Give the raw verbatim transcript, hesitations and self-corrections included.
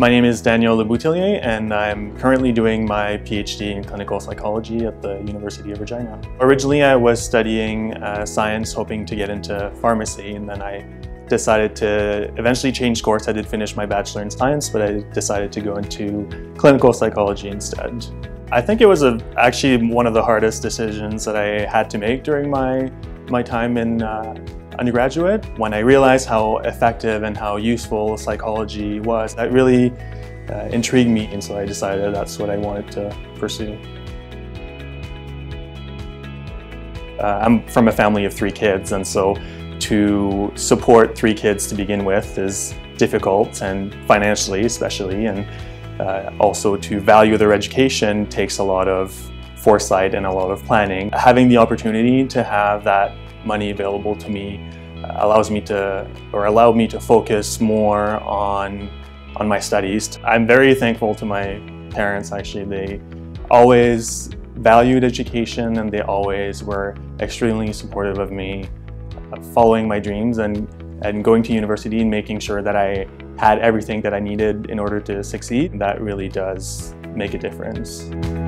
My name is Daniel LeBouthillier, and I'm currently doing my PhD in clinical psychology at the University of Regina. Originally, I was studying uh, science, hoping to get into pharmacy, and then I decided to eventually change course. I did finish my bachelor in science, but I decided to go into clinical psychology instead. I think it was a, actually one of the hardest decisions that I had to make during my, my time in uh, undergraduate. When I realized how effective and how useful psychology was, that really uh, intrigued me, and so I decided that's what I wanted to pursue. Uh, I'm from a family of three kids, and so to support three kids to begin with is difficult, and financially especially, and uh, also to value their education takes a lot of foresight and a lot of planning. Having the opportunity to have that money available to me allows me to, or allowed me to focus more on, on my studies. I'm very thankful to my parents, actually. They always valued education, and they always were extremely supportive of me following my dreams and, and going to university and making sure that I had everything that I needed in order to succeed. That really does make a difference.